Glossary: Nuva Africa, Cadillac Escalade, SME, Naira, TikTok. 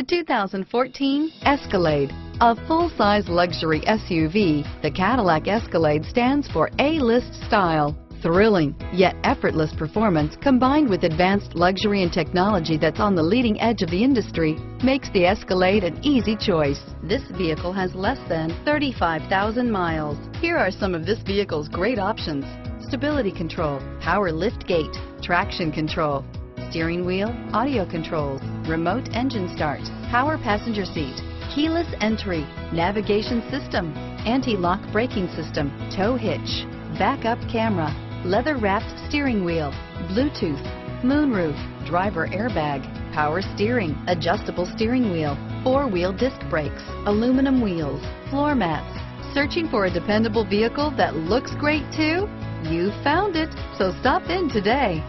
The 2014 Escalade. A full-size luxury SUV, the Cadillac Escalade stands for A-list style. Thrilling, yet effortless performance combined with advanced luxury and technology that's on the leading edge of the industry makes the Escalade an easy choice. This vehicle has less than 35,000 miles. Here are some of this vehicle's great options: stability control, power lift gate, traction control, steering wheel audio controls, remote engine start, power passenger seat, keyless entry, navigation system, anti-lock braking system, tow hitch, backup camera, leather-wrapped steering wheel, Bluetooth, moonroof, driver airbag, power steering, adjustable steering wheel, four-wheel disc brakes, aluminum wheels, floor mats. Searching for a dependable vehicle that looks great too? You found it, so stop in today.